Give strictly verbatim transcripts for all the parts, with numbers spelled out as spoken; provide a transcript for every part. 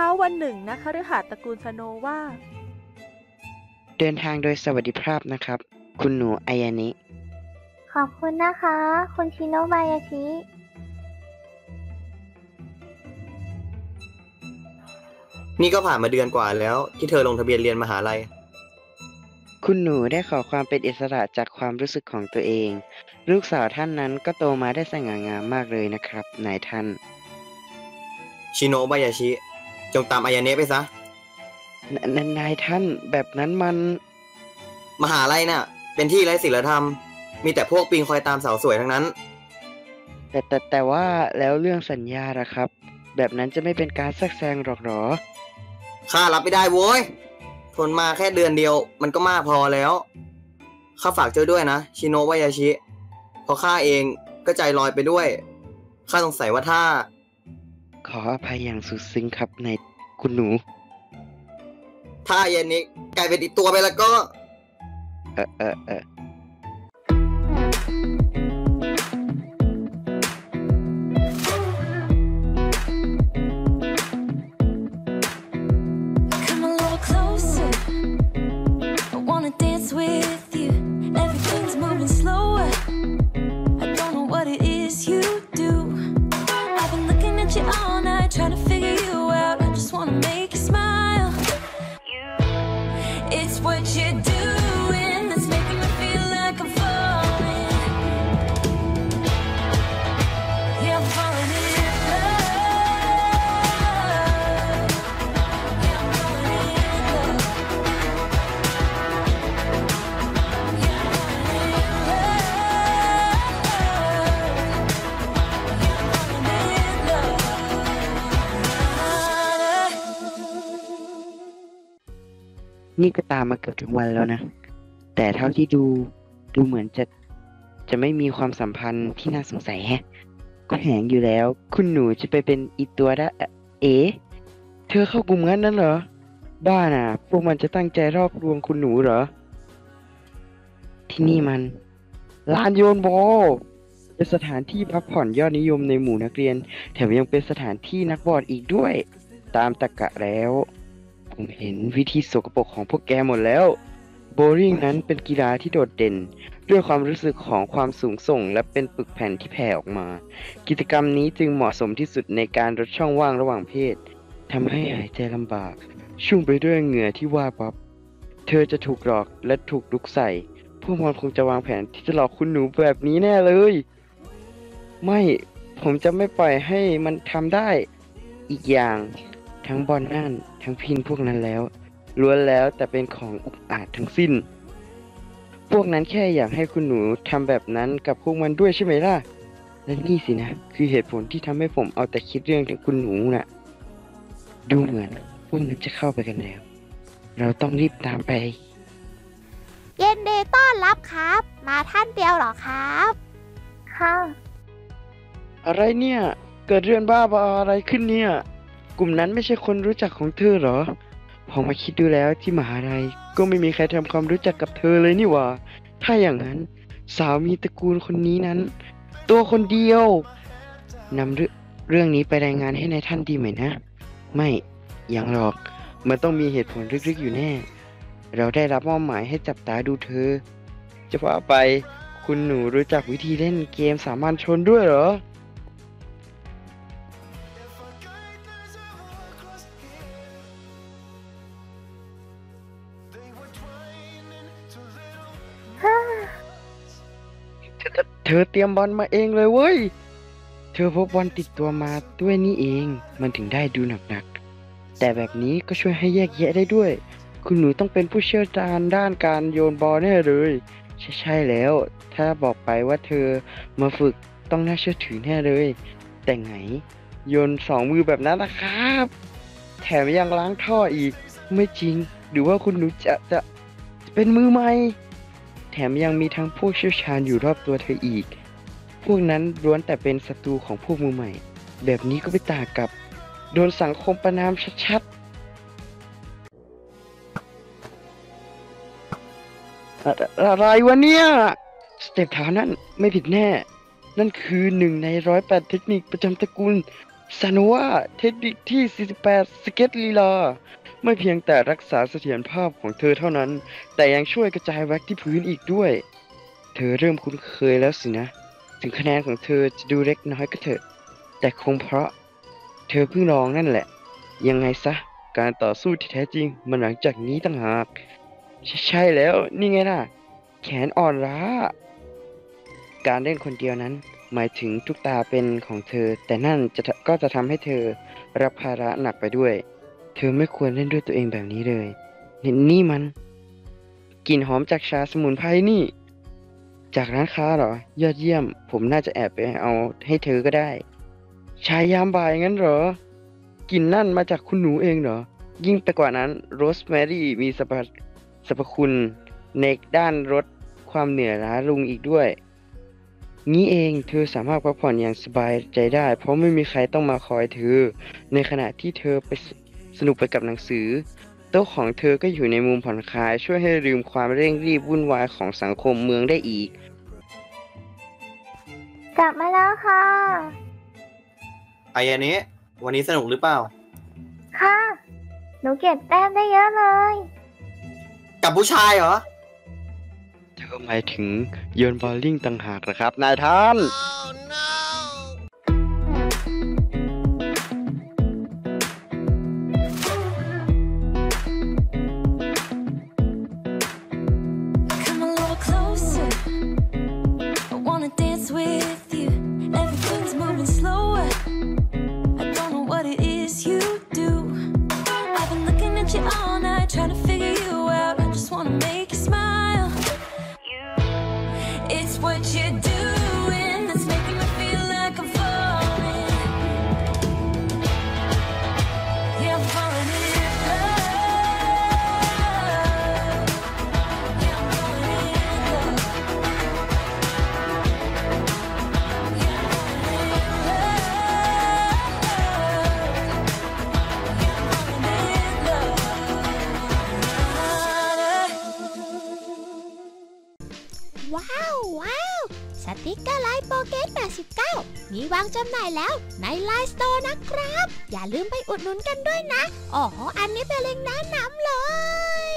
ช้าวันหนึ่งนักคฤหัสถ์ตระกูลสโนว์ว่าเดินทางโดยสวัสดิภาพนะครับคุณหนูอายานิขอบคุณนะคะคุณชิโนบายาชินี่ก็ผ่านมาเดือนกว่าแล้วที่เธอลงทะเบียนเรียนมหาลัยคุณหนูได้ขอความเป็นอิสระจากความรู้สึกของตัวเองลูกสาวท่านนั้นก็โตมาได้สง่างามมากเลยนะครับนายท่านชิโนบายาชิจงตามอายาเนะไปซะนายท่านแบบนั้นมันมหาลัยน่ะเป็นที่ไร้ศีลธรรมมีแต่พวกปิงคอยตามสาวสวยทั้งนั้นแต่แต่แต่ว่าแล้วเรื่องสัญญาล่ะครับแบบนั้นจะไม่เป็นการแทรกแซงหรอกหรอข้ารับไม่ได้โว้ยทนมาแค่เดือนเดียวมันก็มากพอแล้วข้าฝากเจ้าด้วยนะชิโนะวายาชิพอข้าเองก็ใจลอยไปด้วยข้าสงสัยว่าถ้าขออภัยอย่างสุดซึ้งครับนายคุณหนูถ้าเย็นนี้กลายเป็นอีกตัวไปแล้วก็เออเออเออนี่ก็ตามมาเกือบถึงวันแล้วนะแต่เท่าที่ดูดูเหมือนจะจะไม่มีความสัมพันธ์ที่น่าสงสัยแฮะก็แหงอยู่แล้วคุณหนูจะไปเป็นอีตัวได้เอ๋เธอเข้ากลุ่มงั้นนั่นเหรอบ้าน่ะพวกมันจะตั้งใจรอบรวมคุณหนูเหรอที่นี่มันลานโยนโบเป็นสถานที่พักผ่อนยอดนิยมในหมู่นักเรียนแถมยังเป็นสถานที่นักบอลอีกด้วยตามตรรกะแล้วผมเห็นวิธีสกปรกของพวกแกหมดแล้วโบลิ่งนั้นเป็นกีฬาที่โดดเด่นด้วยความรู้สึกของความสูงส่งและเป็นปึกแผ่นที่แผ่ออกมากิจกรรมนี้จึงเหมาะสมที่สุดในการลดช่องว่างระหว่างเพศทำให้หายใจลำบากชุ่มไปด้วยเหงื่อที่ว่าปั๊บเธอจะถูกหลอกและถูกลุกใส่พวกมันคงจะวางแผนที่จะหลอกคุณหนูแบบนี้แน่เลยไม่ผมจะไม่ปล่อยให้มันทำได้อีกอย่างทั้งบอลนั่นทั้งพินพวกนั้นแล้วล้วนแล้วแต่เป็นของอุกอาจทั้งสิ้นพวกนั้นแค่อยากให้คุณหนูทำแบบนั้นกับพวกมันด้วยใช่ไหมล่ะและนี่สินะคือเหตุผลที่ทำให้ผมเอาแต่คิดเรื่องถึงคุณหนูน่ะดูเหมือนพวกนั้นจะเข้าไปกันแล้วเราต้องรีบตามไปเย็นเดย์ต้อนรับครับมาท่านเดียวหรอครับค่ะอะไรเนี่ยเกิดเรื่องบ้าบออะไรขึ้นเนี่ยกลุ่มนั้นไม่ใช่คนรู้จักของเธอหรอพอมาคิดดูแล้วที่มหาลัยก็ไม่มีใครทำความรู้จักกับเธอเลยนี่หว่าถ้าอย่างนั้นสาวมีตระกูลคนนี้นั้นตัวคนเดียวนำเรื่องนี้ไปรายงานให้นายท่านดีไหมนะไม่อย่างหรอกมันต้องมีเหตุผลลึกๆอยู่แน่เราได้รับมอบหมายให้จับตาดูเธอจะว่าไปคุณหนูรู้จักวิธีเล่นเกมสามัญชนด้วยเหรอเธอเตรียมบอลมาเองเลยเว้ยเธอพกบอลติดตัวมาด้วยนี่เองมันถึงได้ดูหนักๆแต่แบบนี้ก็ช่วยให้แยกแยะได้ด้วยคุณหนูต้องเป็นผู้เชี่ยวชาญด้านการโยนบอลแน่เลยใช่ๆแล้วถ้าบอกไปว่าเธอมาฝึกต้องน่าเชื่อถือแน่เลยแต่ไงโยนสองมือแบบนั้นนะครับแถมยังล้างท่ออีกไม่จริงหรือว่าคุณหนูจะจะเป็นมือใหม่แถมยังมีทั้งผู้เชี่ยวชาญอยู่รอบตัวเธออีกพวกนั้นล้วนแต่เป็นศัตรูของพวกมือใหม่แบบนี้ก็ไม่ต่างกับโดนสังคมประณามชัดๆอะอะไรวะเนี่ยสเต็ปเท้านั่นไม่ผิดแน่นั่นคือหนึ่งในร้อยแปดเทคนิคประจำตระกูล ซาโนวาเทคนิคที่สี่สิบแปดสเก็ตลีลาไม่เพียงแต่รักษาเสถียรภาพของเธอเท่านั้นแต่ยังช่วยกระจายแว็กที่พื้นอีกด้วยเธอเริ่มคุ้นเคยแล้วสินะถึงคะแนนของเธอจะดูเล็กน้อยก็เถอะแต่คงเพราะเธอเพิ่งลองนั่นแหละยังไงซะการต่อสู้ที่แท้จริงมันหลังจากนี้ต่างหากใช่แล้วนี่ไงล่ะแขนอ่อนล้าการเล่นคนเดียวนั้นหมายถึงทุกตาเป็นของเธอแต่นั่นจะก็จะทำให้เธอรับภาระหนักไปด้วยเธอไม่ควรเล่นด้วยตัวเองแบบนี้เลยนี่นี่มันกลิ่นหอมจากชาสมุนไพรนี่จากร้านค้าเหรอยอดเยี่ยมผมน่าจะแอบไปเอาให้เธอก็ได้ชายามบ่ายงั้นเหรอกลิ่นนั่นมาจากคุณหนูเองเหรอยิ่งไปกว่านั้นโรสแมรี่มีสรรพสรรพคุณในด้านลดความเหนื่อยล้าลงอีกด้วยนี้เองเธอสามารถพักผ่อนอย่างสบายใจได้เพราะไม่มีใครต้องมาคอยเธอในขณะที่เธอไปสนุกไปกับหนังสือโต๊ะของเธอก็อยู่ในมุมผ่อนคลายช่วยให้ลืมความเร่งรีบวุ่นวายของสังคมเมืองได้อีกกลับมาแล้วค่ะไอ้อันนี้วันนี้สนุกหรือเปล่าค่ะหนูเก็บแต้มได้เยอะเลยกับผู้ชายเหรอเธอหมายถึงโยนบอลลิ่งต่างหากนะครับนายท่าน oh, no. มีวางจำหน่ายแล้วใน ไลน์ Store นะครับอย่าลืมไปอุดหนุนกันด้วยนะอ๋ออันนี้เป็นลิงก์แนะนำเลย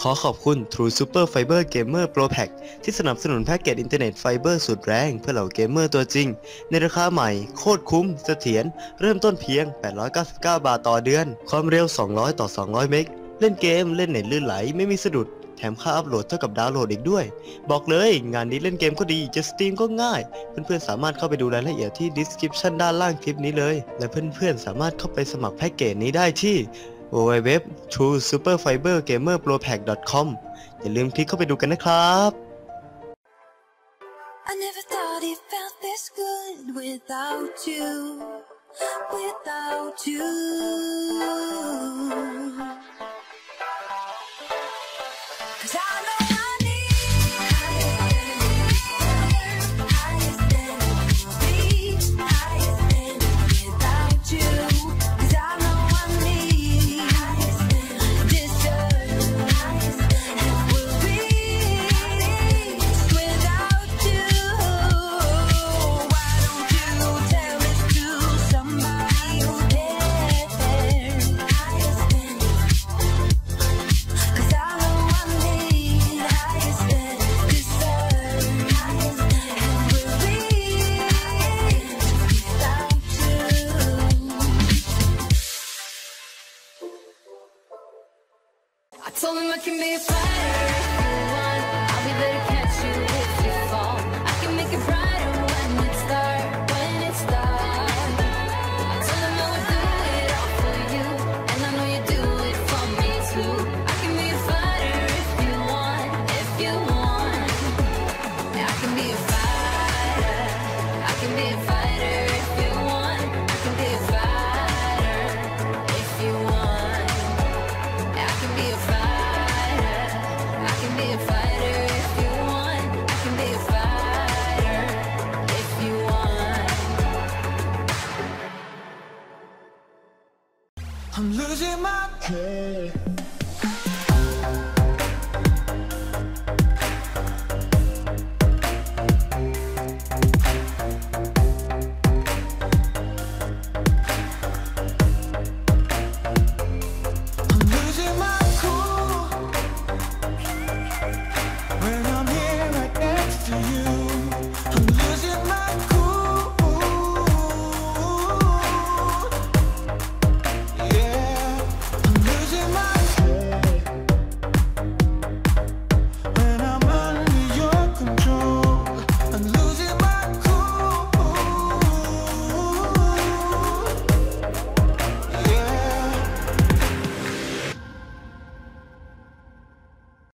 ขอขอบคุณ True Super Fiber Gamer Pro Pack ที่สนับสนุนแพ็กเกจอินเทอร์เน็ตไฟเบอร์สุดแรงเพื่อเหล่าเกมเมอร์ตัวจริงในราคาใหม่โคตรคุ้มเสถียรเริ่มต้นเพียงแปดร้อยเก้าสิบเก้าบาทต่อเดือนความเร็วสองร้อยต่อสองร้อยเมกเล่นเกมเล่นเน็ตลื่นไหลไม่มีสะดุดแถมค่าอัพโหลดเท่ากับดาวน์โหลดอีกด้วยบอกเลยงานนี้เล่นเกมก็ดีจะสตรีมก็ง่ายเพื่อนๆสามารถเข้าไปดูรายละเอียดที่ description ด้านล่างคลิปนี้เลยและเพื่อนๆสามารถเข้าไปสมัครแพ็กเกจนี้ได้ที่ ดับเบิลยู ดับเบิลยู ดับเบิลยู จุด ทรู ซูเปอร์ ไฟเบอร์ เกมเมอร์ โปร แพ็ค ดอท คอม อย่าลืมคลิกเข้าไปดูกันนะครับI'm losing my head.